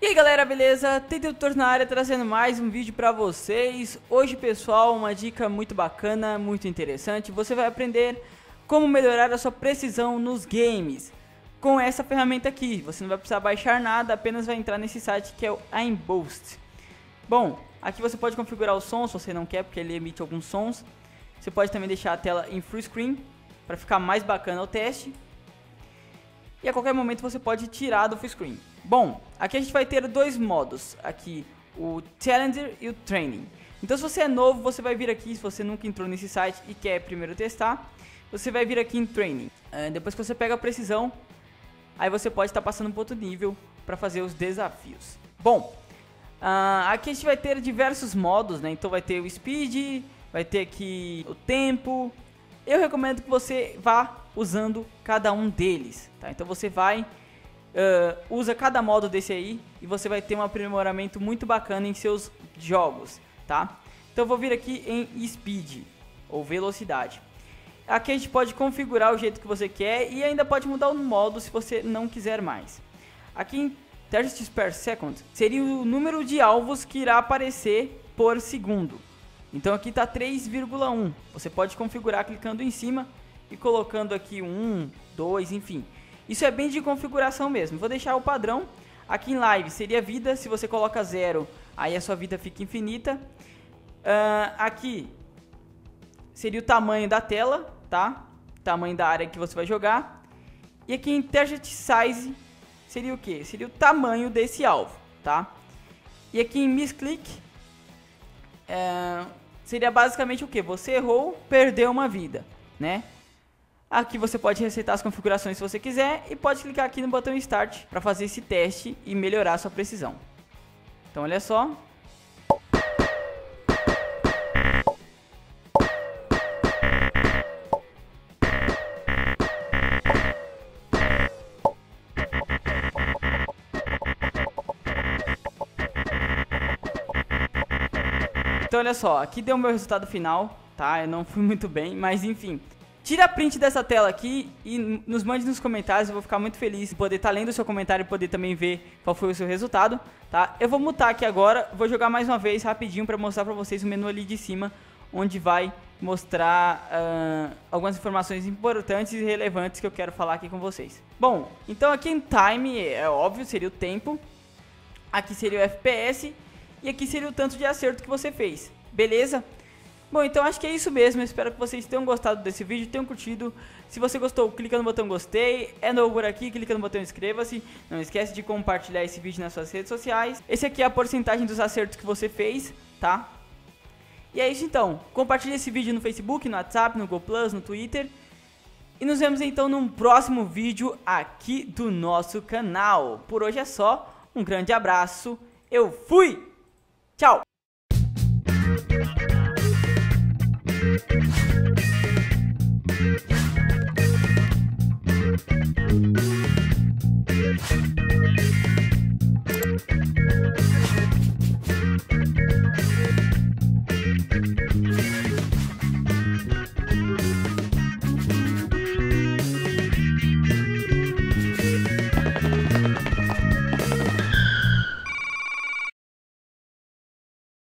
E aí galera, beleza? Tentei na área trazendo mais um vídeo pra vocês. Hoje pessoal, uma dica muito bacana, muito interessante. Você vai aprender como melhorar a sua precisão nos games com essa ferramenta aqui. Você não vai precisar baixar nada, apenas vai entrar nesse site que é o Aim Boost. Bom, aqui você pode configurar o som se você não quer, porque ele emite alguns sons. Você pode também deixar a tela em full screen para ficar mais bacana o teste. E a qualquer momento você pode tirar do full screen. Bom, aqui a gente vai ter dois modos, aqui o Challenger e o Training. Então se você é novo, você vai vir aqui, se você nunca entrou nesse site e quer primeiro testar, você vai vir aqui em Training. Depois que você pega a precisão, aí você pode estar passando para outro nível para fazer os desafios. Bom, aqui a gente vai ter diversos modos, né? Então vai ter o Speed, vai ter aqui o Tempo. Eu recomendo que você vá usando cada um deles, tá? Então você vai, usa cada modo desse aí e você vai ter um aprimoramento muito bacana em seus jogos, tá? Então eu vou vir aqui em Speed ou Velocidade. Aqui a gente pode configurar o jeito que você quer e ainda pode mudar o modo se você não quiser mais. Aqui em Thirsts per Second seria o número de alvos que irá aparecer por segundo. Então aqui está 3,1, você pode configurar clicando em cima e colocando aqui 1, 2, enfim. Isso é bem de configuração mesmo, vou deixar o padrão. Aqui em live seria vida, se você coloca 0, aí a sua vida fica infinita. Aqui seria o tamanho da tela, tá? O tamanho da área que você vai jogar. E aqui em Target Size seria o que? Seria o tamanho desse alvo, tá? E aqui em Misclick seria basicamente o que? Você errou, perdeu uma vida, né? Aqui você pode resetar as configurações se você quiser e pode clicar aqui no botão Start para fazer esse teste e melhorar a sua precisão. Então olha só. Então olha só, aqui deu o meu resultado final, tá? Eu não fui muito bem, mas enfim. Tira a print dessa tela aqui e nos mande nos comentários, eu vou ficar muito feliz de poder estar lendo o seu comentário e poder também ver qual foi o seu resultado, tá? Eu vou mutar aqui agora, vou jogar mais uma vez rapidinho para mostrar para vocês o menu ali de cima, onde vai mostrar algumas informações importantes e relevantes que eu quero falar aqui com vocês. Bom, então aqui em Time, é óbvio, seria o tempo, aqui seria o FPS, e aqui seria o tanto de acerto que você fez, beleza? Bom, então acho que é isso mesmo, eu espero que vocês tenham gostado desse vídeo, tenham curtido. Se você gostou, clica no botão gostei, é novo por aqui, clica no botão inscreva-se. Não esquece de compartilhar esse vídeo nas suas redes sociais. Esse aqui é a porcentagem dos acertos que você fez, tá? E é isso então, compartilha esse vídeo no Facebook, no WhatsApp, no Google+, no Twitter. E nos vemos então num próximo vídeo aqui do nosso canal. Por hoje é só, um grande abraço, eu fui! Tchau!